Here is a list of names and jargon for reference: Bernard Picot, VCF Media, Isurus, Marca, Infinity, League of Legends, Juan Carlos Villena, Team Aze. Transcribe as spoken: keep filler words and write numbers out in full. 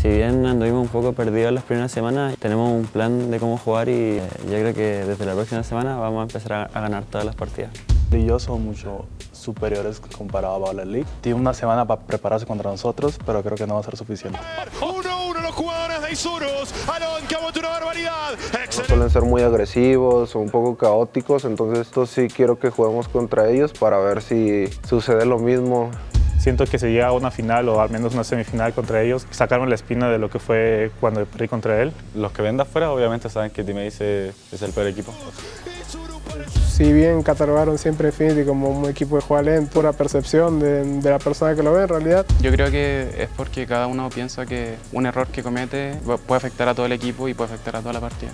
Si bien anduvimos un poco perdidos las primeras semanas, tenemos un plan de cómo jugar y yo creo que desde la próxima semana vamos a empezar a ganar todas las partidas. Y yo son mucho superiores comparado a la League. Tiene una semana para prepararse contra nosotros, pero creo que no va a ser suficiente. uno a uno los jugadores de Isurus. Alon, que ha vuelto una barbaridad. Excelente. Suelen ser muy agresivos, un poco caóticos, entonces esto sí quiero que juguemos contra ellos para ver si sucede lo mismo. Siento que si llega a una final o al menos una semifinal contra ellos, sacarme la espina de lo que fue cuando perdí contra él. Los que ven de afuera obviamente saben que Team Ace es el peor equipo. Si bien catalogaron siempre Infinity como un equipo que juega lento, pura percepción de, de la persona que lo ve en realidad. Yo creo que es porque cada uno piensa que un error que comete puede afectar a todo el equipo y puede afectar a toda la partida.